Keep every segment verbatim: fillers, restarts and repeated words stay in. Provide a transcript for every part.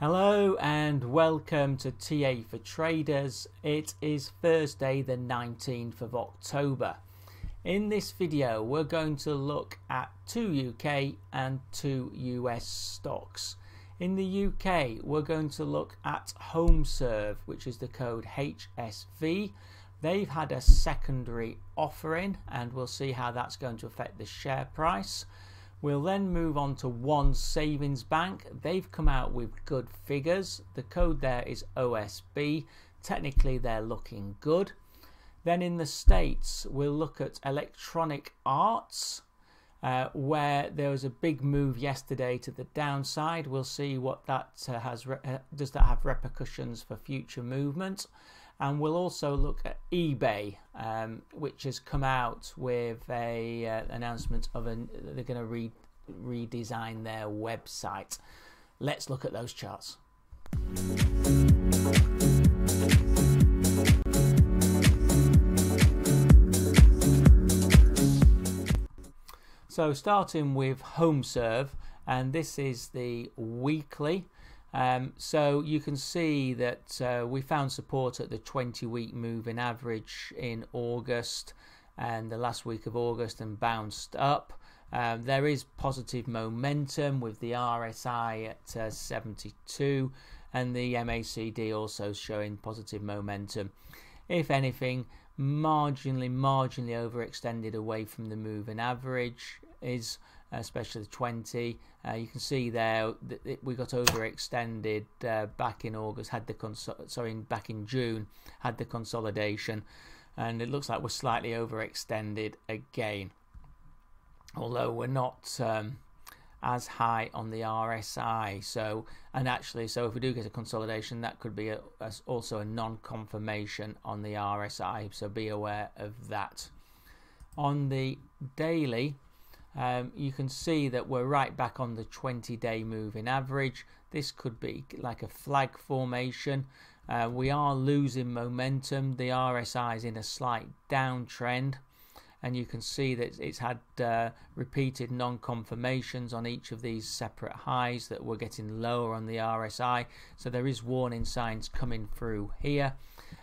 Hello and welcome to T A four Traders. It is Thursday the nineteenth of October. In this video we're going to look at two U K and two U S stocks. In the U K we're going to look at HomeServe, which is the code H S V. They've had a secondary offering and we'll see how that's going to affect the share price. We'll then move on to One Savings Bank. They've come out with good figures. The code there is O S B. Technically, they're looking good. Then in the States, we'll look at Electronic Arts, uh, where there was a big move yesterday to the downside. We'll see what that uh, has. Re uh, does that have repercussions for future movement? And we'll also look at eBay, um, which has come out with a uh, announcement of an, they're going to re redesign their website. Let's look at those charts. So starting with HomeServe, and this is the weekly. Um, so you can see that uh, we found support at the twenty week moving average in August and the last week of August and bounced up. Um, there is positive momentum with the R S I at uh, seventy-two and the M A C D also showing positive momentum. If anything, marginally, marginally overextended away from the moving average is especially the twenty. Uh, you can see there that it, we got overextended uh, back in August, had the cons sorry back in June, had the consolidation, and it looks like we're slightly overextended again. Although we're not um, as high on the R S I, so and actually, so if we do get a consolidation, that could be a, a, also a non-confirmation on the R S I. So be aware of that. On the daily. Um, you can see that we're right back on the twenty day moving average. This could be like a flag formation. Uh, we are losing momentum. The R S I is in a slight downtrend, and you can see that it's had uh, repeated non-confirmations on each of these separate highs that we're getting lower on the R S I. So there is warning signs coming through here,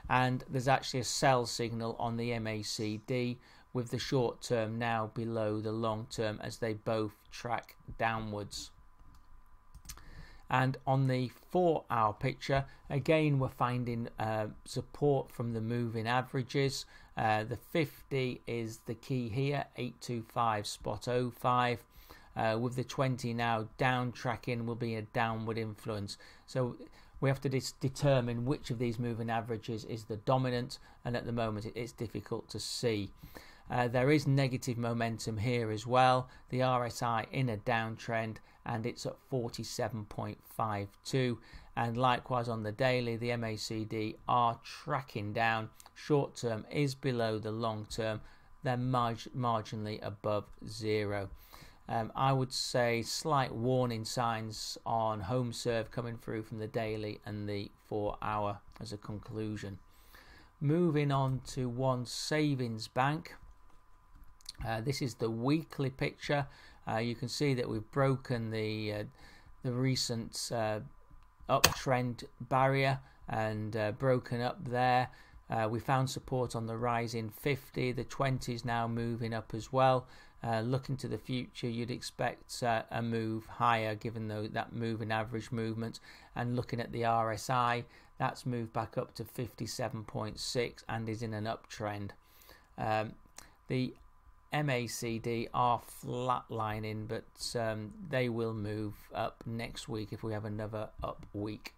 and there's actually a sell signal on the M A C D, with the short term now below the long term as they both track downwards. And on the four hour picture, again we're finding uh, support from the moving averages. Uh, the fifty is the key here, eight two five spot oh five. Uh, with the twenty now down tracking, will be a downward influence. So we have to determine which of these moving averages is the dominant, and at the moment it's difficult to see. Uh, there is negative momentum here as well. The R S I in a downtrend and it's at forty-seven point five two, and likewise on the daily the M A C D are tracking down. Short term is below the long term, they're mar marginally above zero. Um, I would say slight warning signs on HomeServe coming through from the daily and the four hour as a conclusion. Moving on to One Savings Bank. Uh, this is the weekly picture. Uh, you can see that we've broken the uh, the recent uh, uptrend barrier and uh, broken up there. Uh, we found support on the rising fifty. The twenty is now moving up as well. Uh, looking to the future, you'd expect uh, a move higher given the, that moving average movement. And looking at the R S I, that's moved back up to fifty-seven point six and is in an uptrend. Um, the M A C D are flatlining, but um, they will move up next week if we have another up week.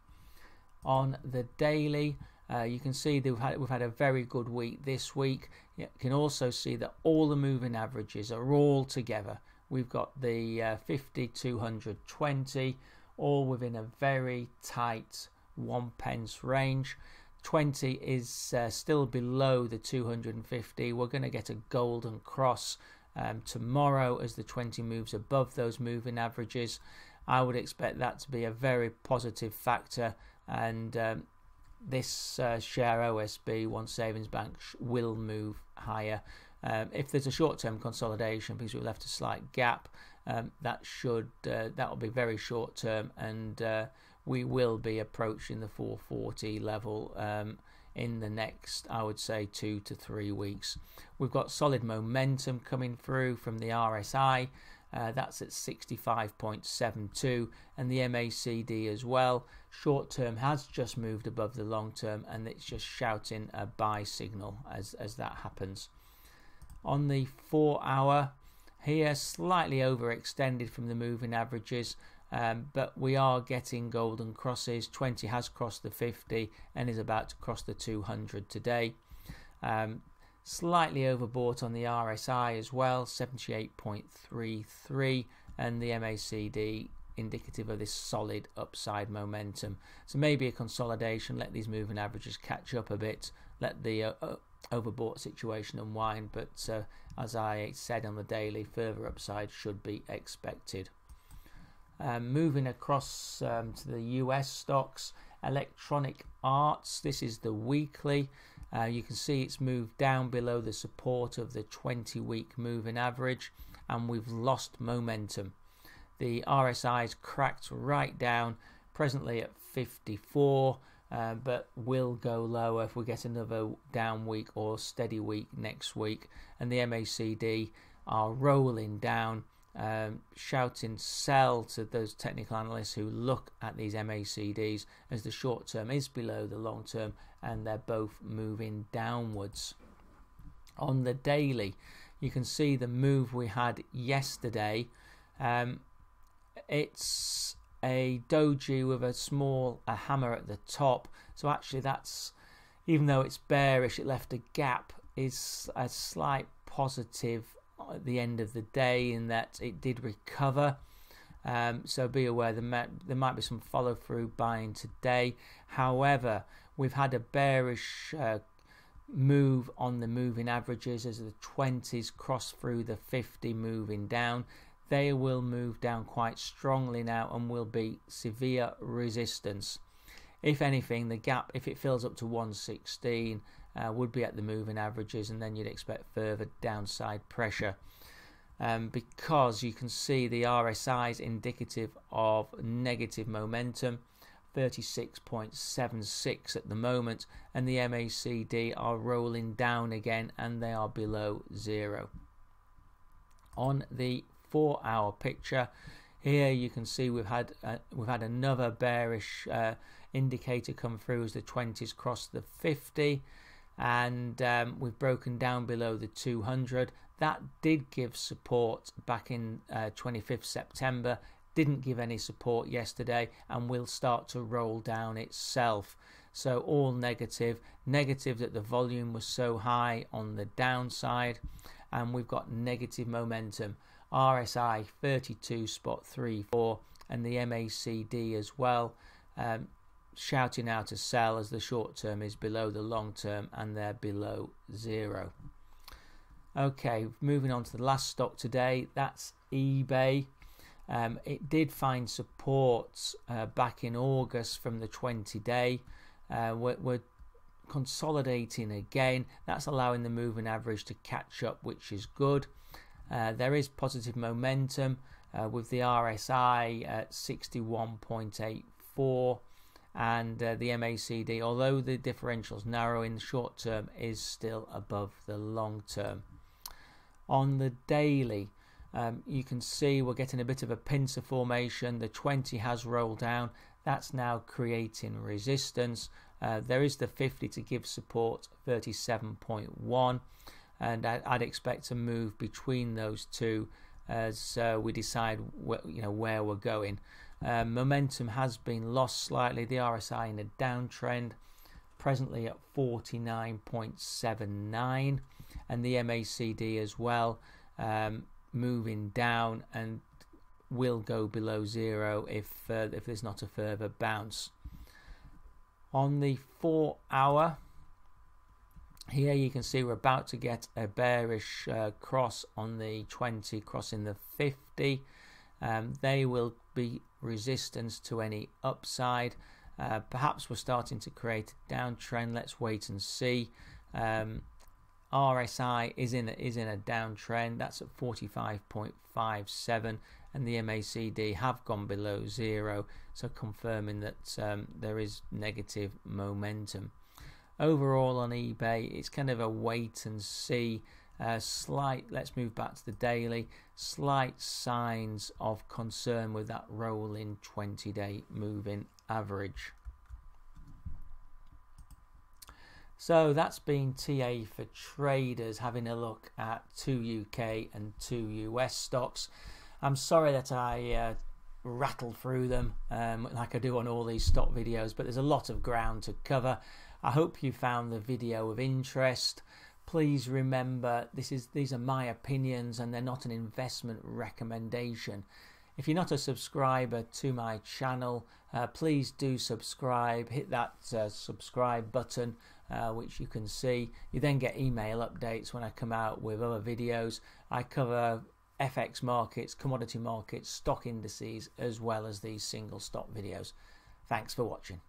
On the daily, uh, you can see that we've had, we've had a very good week this week. You can also see that all the moving averages are all together. We've got the uh, fifty, two hundred, twenty, all within a very tight one pence range. twenty is uh, still below the two hundred fifty. We're going to get a golden cross um, tomorrow as the twenty moves above those moving averages. I would expect that to be a very positive factor, and um, this uh, share O S B, One Savings Bank, will move higher. Um, if there's a short-term consolidation because we've left a slight gap, um, that should uh, that will be very short-term, and uh, we will be approaching the four forty level um, in the next, I would say, two to three weeks. We've got solid momentum coming through from the R S I. Uh, that's at sixty-five point seven two, and the M A C D as well. Short term has just moved above the long term, and it's just shouting a buy signal as, as that happens. On the four hour here, slightly overextended from the moving averages, um, but we are getting golden crosses. twenty has crossed the fifty and is about to cross the two hundred today. Um, Slightly overbought on the R S I as well, seventy-eight point three three, and the M A C D indicative of this solid upside momentum. So maybe a consolidation, let these moving averages catch up a bit, let the uh, uh, overbought situation unwind, but uh, as I said on the daily, further upside should be expected. Um, moving across um, to the U S stocks, Electronic Arts, this is the weekly. Uh, you can see it's moved down below the support of the twenty week moving average, and we've lost momentum. The R S I's cracked right down, presently at fifty-four, uh, but will go lower if we get another down week or steady week next week. And the M A C D are rolling down, um, shouting sell to those technical analysts who look at these M A C Ds, as the short term is below the long term, and they're both moving downwards. On the daily, you can see the move we had yesterday. Um, it's a doji with a small a hammer at the top, so actually that's, even though it's bearish, it left a gap, is a slight positive at the end of the day in that it did recover. Um, so be aware there might, there might be some follow through buying today. However, we've had a bearish uh, move on the moving averages as the twenties cross through the fifty moving down. They will move down quite strongly now and will be severe resistance. If anything, the gap, if it fills up to one sixteen, uh, would be at the moving averages, and then you'd expect further downside pressure. Um, because you can see the R S I is indicative of negative momentum, thirty-six point seven six at the moment, and the M A C D are rolling down again, and they are below zero. On the four hour picture here, you can see we've had uh, we've had another bearish uh, indicator come through as the twenties crossed the fifty, and um, we've broken down below the two hundred. That did give support back in uh, twenty-fifth September, didn't give any support yesterday, and will start to roll down itself. So all negative, negative that the volume was so high on the downside, and we've got negative momentum. R S I thirty-two point three four, and the M A C D as well, um, shouting out to sell as the short term is below the long term, and they're below zero. Okay, moving on to the last stock today, that's eBay. Um, it did find support uh, back in August from the twenty day. Uh, we're, we're consolidating again. That's allowing the moving average to catch up, which is good. Uh, there is positive momentum uh, with the R S I at sixty-one point eight four, and uh, the M A C D, although the differential's narrowing, the short term is still above the long term. On the daily, um, you can see we're getting a bit of a pincer formation. The twenty has rolled down, that's now creating resistance. Uh, there is the fifty to give support, thirty-seven point one, and I, I'd expect a move between those two as uh, we decide wh you know where we're going. Uh, momentum has been lost slightly, the R S I in a downtrend, presently at forty-nine point seven nine, and the M A C D as well, um, moving down, and will go below zero if, uh, if there's not a further bounce. On the four hour here, you can see we're about to get a bearish uh, cross on the twenty crossing the fifty. Um, they will be resistance to any upside. Uh, perhaps we're starting to create a downtrend. Let's wait and see. Um, R S I is in a, is in a downtrend. That's at forty-five point five seven, and the M A C D have gone below zero, so confirming that um, there is negative momentum. Overall on eBay, it's kind of a wait and see. Uh, slight, let's move back to the daily, slight signs of concern with that rolling twenty day moving average. So that's been T A four Traders having a look at two U K and two U S stocks. I'm sorry that I uh, rattled through them um, like I do on all these stock videos, but there's a lot of ground to cover. I hope you found the video of interest. Please remember, this is these are my opinions and they're not an investment recommendation. If you're not a subscriber to my channel, uh, please do subscribe. Hit that uh, subscribe button, uh, which you can see. You then get email updates when I come out with other videos. I cover F X markets, commodity markets, stock indices, as well as these single stock videos. Thanks for watching.